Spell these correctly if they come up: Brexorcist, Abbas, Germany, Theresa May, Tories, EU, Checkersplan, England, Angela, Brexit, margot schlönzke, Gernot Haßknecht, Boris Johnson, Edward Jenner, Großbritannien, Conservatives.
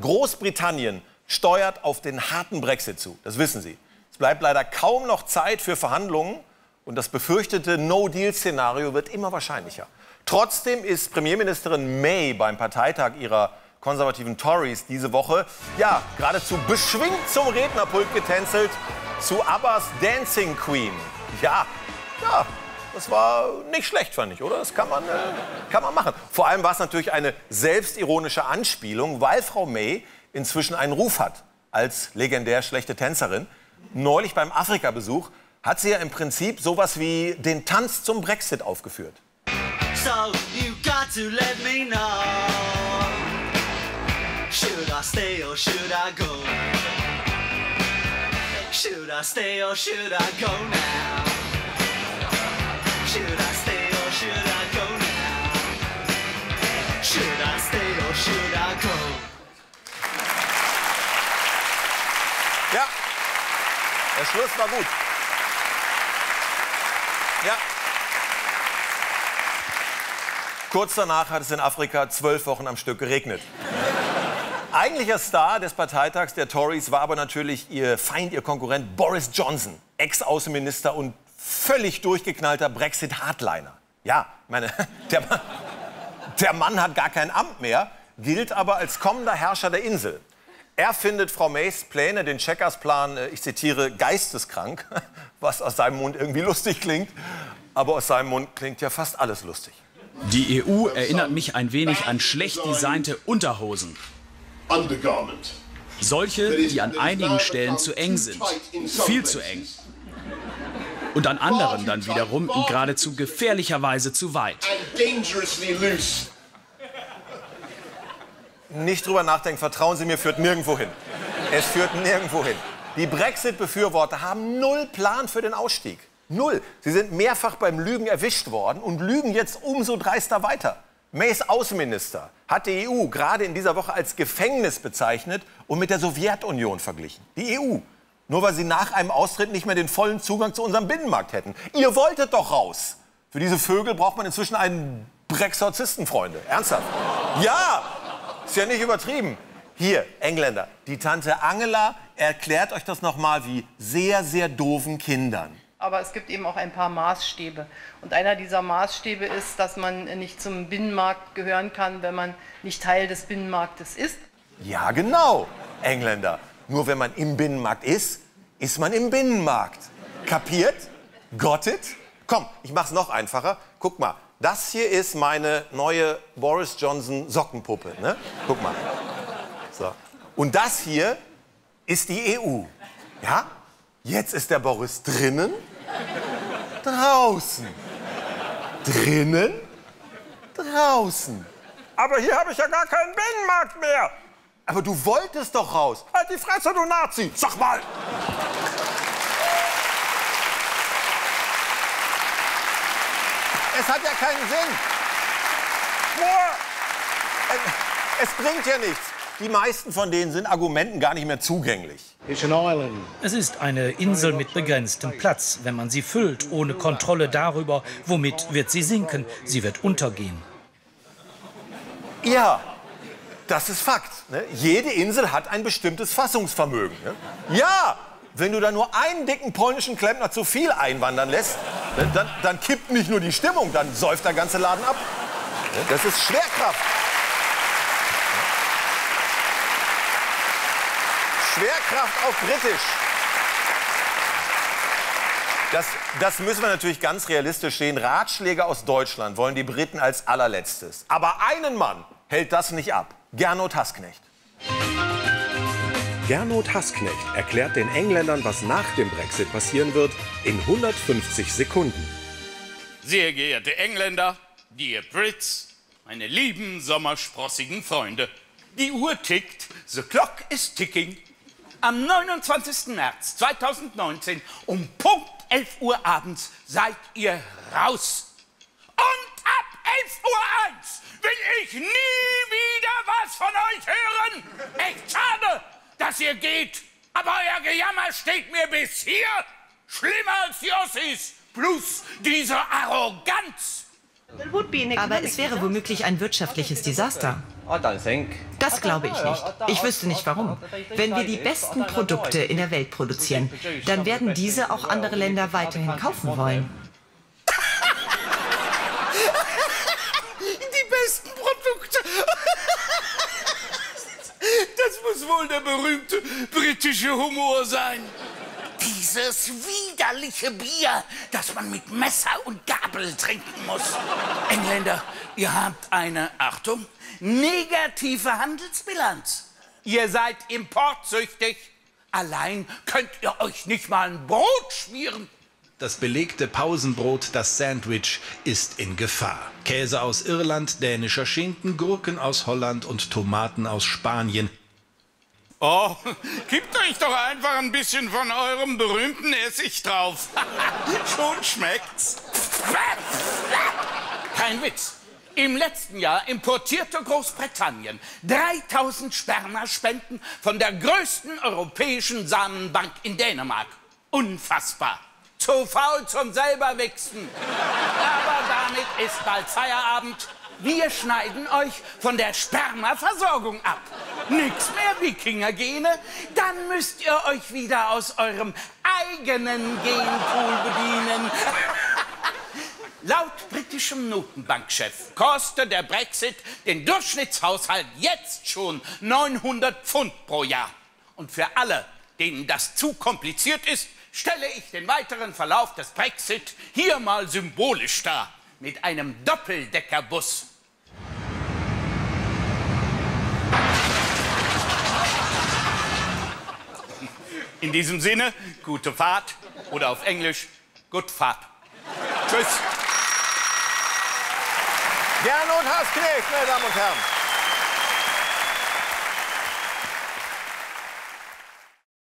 Großbritannien steuert auf den harten Brexit zu, das wissen Sie. Es bleibt leider kaum noch Zeit für Verhandlungen und das befürchtete No-Deal-Szenario wird immer wahrscheinlicher. Trotzdem ist Premierministerin May beim Parteitag ihrer konservativen Tories diese Woche, ja, geradezu beschwingt zum Rednerpult getänzelt, zu Abbas Dancing Queen. Ja, das war nicht schlecht, fand ich, oder? Das kann man machen. Vor allem war es natürlich eine selbstironische Anspielung, weil Frau May inzwischen einen Ruf hat als legendär schlechte Tänzerin. Neulich beim Afrika-Besuch hat sie ja im Prinzip sowas wie den Tanz zum Brexit aufgeführt. So, you got to let me know. Should I stay or should I go? Should I stay or should I go now? Should I stay or should I go now? Should I stay or should I go? Ja, der Schluss war gut. Ja. Kurz danach hat es in Afrika 12 Wochen am Stück geregnet. Eigentlicher Star des Parteitags der Tories war aber natürlich ihr Feind, ihr Konkurrent Boris Johnson, Ex-Außenminister und völlig durchgeknallter Brexit-Hardliner. Ja, ich meine, der Mann hat gar kein Amt mehr, gilt aber als kommender Herrscher der Insel. Er findet Frau Mays Pläne, den Checkersplan, ich zitiere, geisteskrank, was aus seinem Mund irgendwie lustig klingt, aber aus seinem Mund klingt ja fast alles lustig. Die EU erinnert mich ein wenig an schlecht designte Unterhosen. Solche, die an einigen Stellen zu eng sind, viel zu eng. Und an anderen dann wiederum in geradezu gefährlicher Weise zu weit. Nicht drüber nachdenken, vertrauen Sie mir, führt nirgendwo hin. Es führt nirgendwo hin. Die Brexit-Befürworter haben null Plan für den Ausstieg. Null. Sie sind mehrfach beim Lügen erwischt worden und lügen jetzt umso dreister weiter. Mays Außenminister hat die EU gerade in dieser Woche als Gefängnis bezeichnet und mit der Sowjetunion verglichen. Die EU. Nur weil sie nach einem Austritt nicht mehr den vollen Zugang zu unserem Binnenmarkt hätten. Ihr wolltet doch raus. Für diese Vögel braucht man inzwischen einen Brexorcisten, Freunde. Ernsthaft? Ja, ist ja nicht übertrieben. Hier, Engländer, die Tante Angela erklärt euch das nochmal wie sehr, sehr doofen Kindern. Aber es gibt eben auch ein paar Maßstäbe. Und einer dieser Maßstäbe ist, dass man nicht zum Binnenmarkt gehören kann, wenn man nicht Teil des Binnenmarktes ist. Ja, genau, Engländer. Nur wenn man im Binnenmarkt ist, ist man im Binnenmarkt. Kapiert? Got it? Komm, ich mach's noch einfacher. Guck mal, das hier ist meine neue Boris Johnson Sockenpuppe, ne? Guck mal. So. Und das hier ist die EU. Ja? Jetzt ist der Boris drinnen, draußen. Drinnen, draußen. Aber hier habe ich ja gar keinen Binnenmarkt mehr. Aber du wolltest doch raus. Halt die Fresse, du Nazi! Sag mal! Es hat ja keinen Sinn. Es bringt ja nichts. Die meisten von denen sind Argumenten gar nicht mehr zugänglich. Es ist eine Insel mit begrenztem Platz. Wenn man sie füllt, ohne Kontrolle darüber, womit wird sie sinken. Sie wird untergehen. Ja. Das ist Fakt. Ne? Jede Insel hat ein bestimmtes Fassungsvermögen. Ne? Ja, wenn du da nur einen dicken polnischen Klempner zu viel einwandern lässt, dann kippt nicht nur die Stimmung, dann säuft der ganze Laden ab. Das ist Schwerkraft. Schwerkraft auf Britisch. Das müssen wir natürlich ganz realistisch sehen. Ratschläge aus Deutschland wollen die Briten als allerletztes. Aber einen Mann hält das nicht ab. Gernot Haßknecht. Gernot Haßknecht erklärt den Engländern, was nach dem Brexit passieren wird, in 150 Sekunden. Sehr geehrte Engländer, die Brits, meine lieben sommersprossigen Freunde. Die Uhr tickt, the clock is ticking. Am 29. März 2019 um Punkt 11 Uhr abends seid ihr raus. Und ab 11 Uhr 1 will ich nie wieder was von euch hören. Echt schade, dass ihr geht. Aber euer Gejammer steht mir bis hier. Schlimmer als die Ossis. Plus diese Arroganz. Aber es wäre womöglich ein wirtschaftliches Desaster. Das glaube ich nicht. Ich wüsste nicht, warum. Wenn wir die besten Produkte in der Welt produzieren, dann werden diese auch andere Länder weiterhin kaufen wollen. Die besten Produkte. Das muss wohl der berühmte britische Humor sein. Dieses widerliche Bier, das man mit Messer und Gabel trinken muss. Engländer, ihr habt eine, Achtung, negative Handelsbilanz. Ihr seid importsüchtig. Allein könnt ihr euch nicht mal ein Brot schmieren. Das belegte Pausenbrot, das Sandwich, ist in Gefahr. Käse aus Irland, dänischer Schinken, Gurken aus Holland und Tomaten aus Spanien. Oh, gebt euch doch einfach ein bisschen von eurem berühmten Essig drauf. Schon schmeckt's. Kein Witz. Im letzten Jahr importierte Großbritannien 3000 Spermaspenden von der größten europäischen Samenbank in Dänemark. Unfassbar. Zu faul zum selber wichsen. Aber damit ist bald Feierabend. Wir schneiden euch von der Spermaversorgung ab. Nix mehr Wikingergene, dann müsst ihr euch wieder aus eurem eigenen Genpool bedienen. Laut britischem Notenbankchef kostet der Brexit den Durchschnittshaushalt jetzt schon 900 Pfund pro Jahr. Und für alle, denen das zu kompliziert ist, stelle ich den weiteren Verlauf des Brexit hier mal symbolisch dar. Mit einem Doppeldeckerbus. In diesem Sinne, gute Fahrt oder auf Englisch, good Fahrt. Tschüss. Gernot Haßknecht, meine Damen und Herren.